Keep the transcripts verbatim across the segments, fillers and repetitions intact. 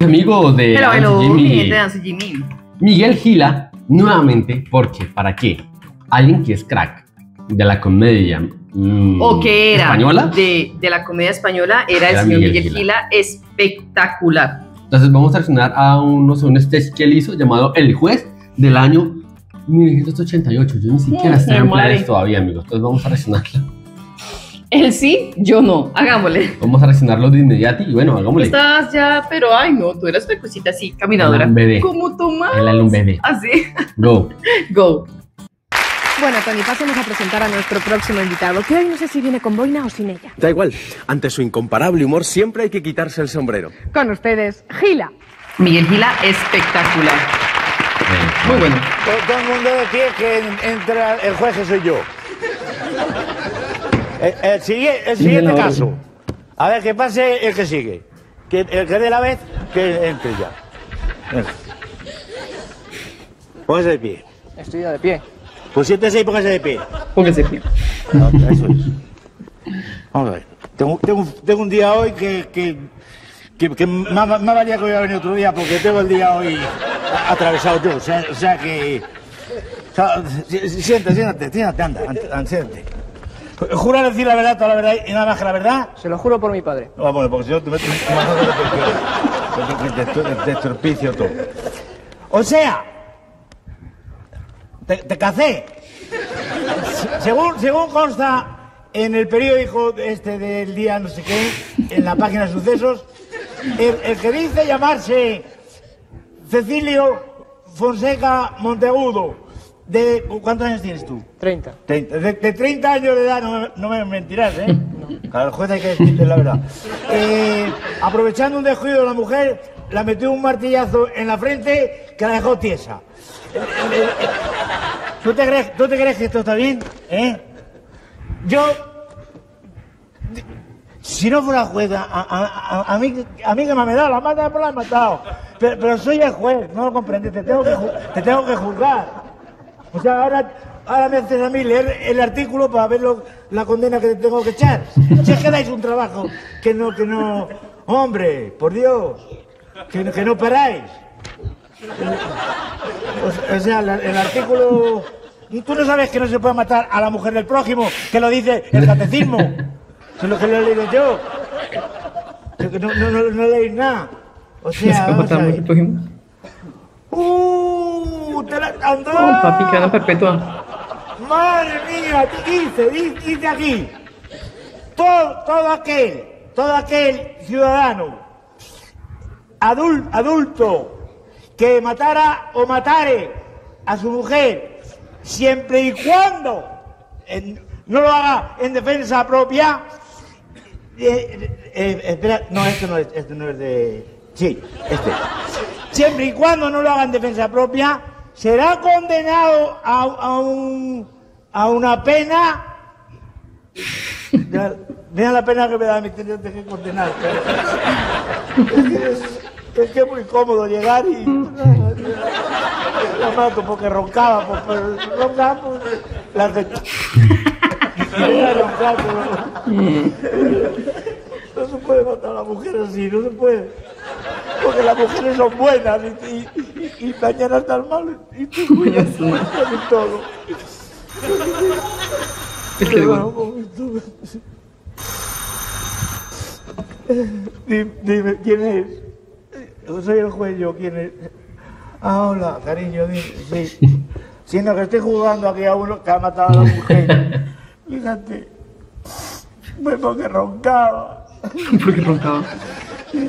amigo de hello, hello, Jimmy, de Jimmy. Miguel Gila, nuevamente, porque ¿para qué? Alguien que es crack de la comedia mmm, o que era española. De, de la comedia española era, era el señor Miguel, Miguel Gila. Gila, espectacular. Entonces vamos a reaccionar a unos, un sketch que él hizo llamado El Juez del año mil novecientos ochenta y ocho. Yo ni siquiera sí, estaba en planes todavía, amigos. Entonces vamos a reaccionarla. Él sí, yo no. Hagámosle. Vamos a reaccionarlo de inmediato y bueno, hagámosle. Estás ya, pero ay no, tú eras una cosita así, caminadora. El bebé. ¿Cómo tomas? El un bebé. Así. Go. Go. Bueno, Tony, pasemos a presentar a nuestro próximo invitado, que hoy no sé si viene con boina o sin ella. Da igual, ante su incomparable humor siempre hay que quitarse el sombrero. Con ustedes, Gila. Miguel Gila, espectacular. Muy bueno. Todo el mundo de pie que entra el juez que soy yo. El, el, siguiente, el siguiente caso. A ver, que pase el que sigue. Que, el que dé la vez, que entre ya. Póngase de pie. Estoy ya de pie. Pues siéntese y póngase de pie. Póngase de pie. No, eso es. Vamos a ver. Tengo, tengo, tengo un día hoy que... que, que, que más, más valía que hubiera venido otro día, porque tengo el día hoy atravesado yo. O sea, o sea que... O sea, siéntate, siéntate, siéntate, anda, anda, siéntate. ¿Jura decir la verdad, toda la verdad y nada más que la verdad? Se lo juro por mi padre. Ah, bueno, porque si no te metes... Te estorpicio todo. O sea... Te, te casé. Según, según consta en el periódico este del día no sé qué, en la página de sucesos, el, el que dice llamarse Cecilio Fonseca Monteagudo... De, ¿cuántos años tienes tú? treinta. treinta. De, de treinta años de edad, no, no me mentirás, ¿eh? No. Claro, el juez hay que decirte la verdad. Eh, aprovechando un descuido de la mujer, la metió un martillazo en la frente que la dejó tiesa. Eh, eh, eh, ¿tú, te crees, ¿Tú te crees que esto está bien? ¿Eh? Yo... Si no fuera juez, a, a, a, a, mí, a mí que me ha dado, la mata por la ha matado. Pero, pero soy el juez, no lo comprendes, te tengo que, te tengo que juzgar. O sea, ahora, ahora me haces a mí leer el artículo para ver lo, la condena que tengo que echar. Si es que dais un trabajo que no, que no... Hombre, por Dios, que, que no paráis. O, o sea, el, el artículo... Tú no sabes que no se puede matar a la mujer del prójimo, que lo dice el catecismo. Eso es lo que lo he leído yo. Que no, no, no, no leéis nada. O sea, ¿se vamos a ver. ¡Uh! ¡Te la han dado! ¡Oh, papi, cadena perpetua! ¡Madre mía! Dice, dice aquí. Todo, todo aquel, todo aquel ciudadano adulto, adulto que matara o matare a su mujer, siempre y cuando en, no lo haga en defensa propia. Eh, eh, espera, no, esto no es, esto no es de... Sí, este. Siempre y cuando no lo hagan defensa propia, será condenado a, a, un, a una pena. Mira la pena que me da mi tener que condenar. Es, es que es muy cómodo llegar y... La mato porque roncaba, porque roncaba, porque la de... No se puede matar a la mujer así, no se puede. Porque las mujeres son buenas y, y, y mañana están mal y tú cuidas y todo. Dime, dime, ¿quién es? Yo soy el juez, yo, ¿quién es? Ah, hola, cariño, dime. Sí. Sino que estoy jugando aquí a uno que ha matado a la mujer. Fíjate, me porque roncaba. ¿Por qué roncaba?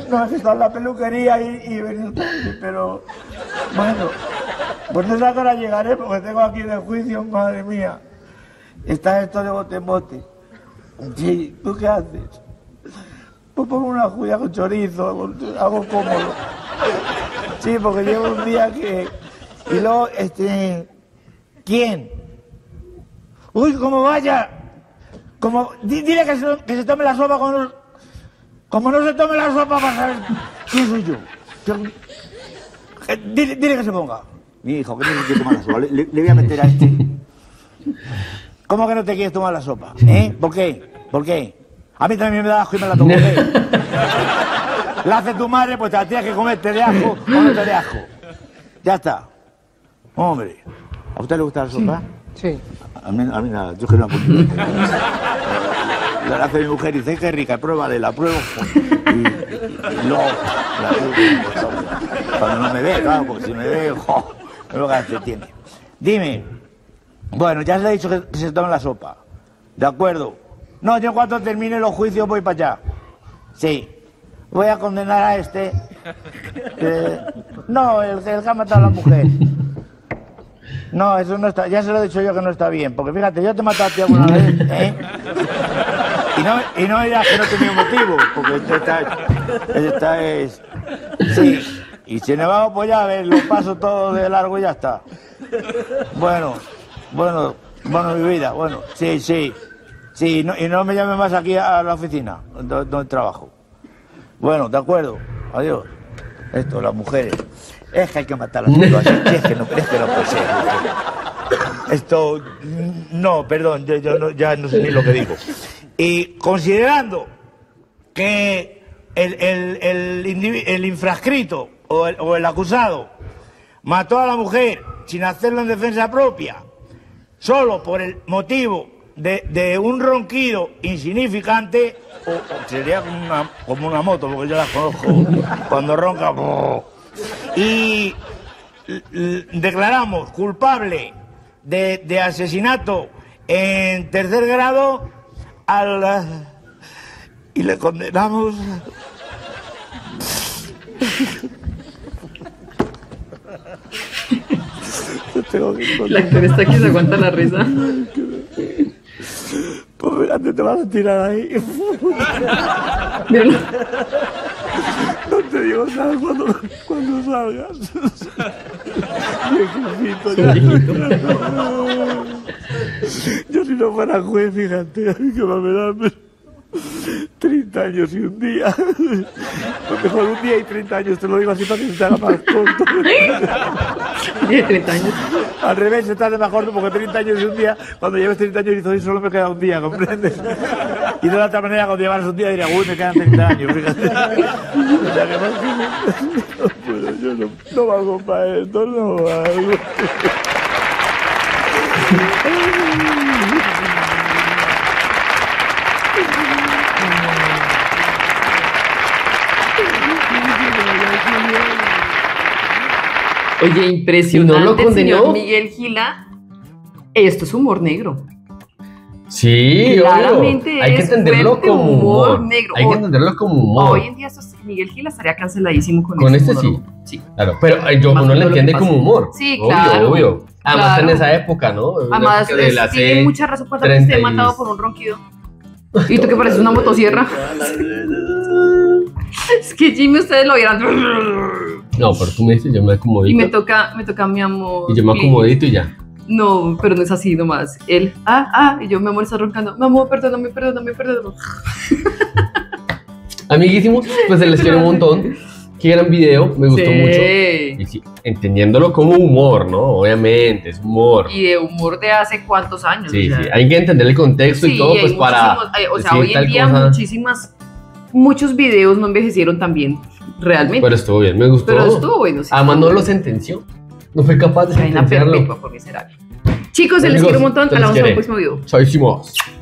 No, es que está en la peluquería y, y he venido tarde, pero bueno, pues no sé a qué hora llegaré porque tengo aquí de juicio, madre mía. Está esto de bote en bote. Sí, ¿tú qué haces? Pues pongo una judía con chorizo, algo cómodo. Sí, porque llevo un día que... Y luego, este... ¿Quién? Uy, cómo vaya. Como... Dile que se, que se tome la sopa con... Los... Como no se tome la sopa para saber quién soy yo. Dile, dile que se ponga. Mi hijo, que no se quiere tomar la sopa. Le, le, le voy a meter a este. ¿Cómo que no te quieres tomar la sopa? ¿Eh? ¿Por qué? ¿Por qué? A mí también me da asco y me la tomo. ¿Eh? la hace tu madre, pues te la tienes que comer, te de ajo o no te de ajo. Ya está. Hombre, ¿a usted le gusta la sopa? Sí. sí. A, mí, a mí nada, yo que no apunto. La hace mi mujer y dice, qué rica, pruébale, la pruebo. Y, y no, la pruebo. Cuando no me ve, claro, porque si me ve, jo, no lo que tiene. Dime, bueno, ya se le ha dicho que se toma la sopa. De acuerdo. No, yo en cuanto termine los juicios voy para allá. Sí. Voy a condenar a este. Eh, no, el, el que ha matado a la mujer. No, eso no está... Ya se lo he dicho yo que no está bien. Porque fíjate, yo te he matado a ti alguna vez, ¿eh? Y no, y no dirás que no tenía motivo. Porque esto está... Esta es... Sí. Y sin embargo, pues ya, a ver, lo paso todo de largo y ya está. Bueno, bueno, bueno, mi vida, bueno. Sí, sí. Sí, no, y no me llames más aquí a la oficina donde trabajo. Bueno, de acuerdo. Adiós. Esto, las mujeres. Es que hay que matarlas. Es que no, es que no puede ser. Esto, no, perdón, yo, yo no, ya no sé ni lo que digo. Y considerando que el, el, el, el infrascrito o el, o el acusado mató a la mujer sin hacerlo en defensa propia, solo por el motivo... De, de un ronquido insignificante, o, o sería como una, como una moto, porque yo las conozco, cuando ronca... Brrr, y l, l, declaramos culpable de, de asesinato en tercer grado al... y le condenamos... La actor está aquí, se aguanta la risa. Pues fíjate, te vas a tirar ahí. No te digo nada cuando, cuando salgas. Viejito, ya. Yo si no fuera juez, fíjate, que va a dar treinta años y un día. Pues mejor un día y treinta años, te lo digo así para que se haga más corto. treinta años. Al revés, se tarda más corto porque treinta años y un día, cuando lleves treinta años dices, hoy solo me queda un día, ¿comprendes? Y de la otra manera, cuando llevas un día, dirías, uy, me quedan treinta años, fíjate. O sea, que más que... No puedo, yo no, no valgo para esto, no valgo. Oye, impresionante, no lo condenó. Señor Miguel Gila, esto es humor negro. Sí, claramente obvio. Hay que entenderlo como humor, humor negro. Hay que entenderlo como humor. Hoy en día eso, Miguel Gila estaría canceladísimo con, con este. Con este sí. sí. Claro, pero yo, uno lo entiende como humor. Sí, claro. Obvio, obvio. Además claro. En esa época, ¿no? Además, tiene mucha razón para que esté matado por un ronquido. ¿Y tú que pareces una motosierra? Es que Jimmy, ustedes lo vieran. No, pero tú me dices, yo me acomodito. Y me toca, me toca mi amor. Y yo me acomodito y ya. No, pero no es así nomás. Él, ah, ah, y yo, mi amor, está roncando. Mi amor, perdóname, perdóname, perdóname. Amiguísimos, pues se les quiere un montón. Qué gran video, me gustó sí. mucho. Y sí, entendiéndolo como humor, ¿no? Obviamente, es humor. Y de humor de hace cuántos años. Sí, o sea. sí, hay que entender el contexto sí, y todo, y pues para... Hay, o sea, hoy en día cosa. muchísimas... Muchos videos no envejecieron tan bien, realmente. Pero estuvo bien, me gustó. Pero estuvo bueno. Sí, Además, no bien. lo sentenció. No fue capaz de sentenciarlo. Chicos, se les quiero un montón. Hablamos en el próximo video. Chau, chicos.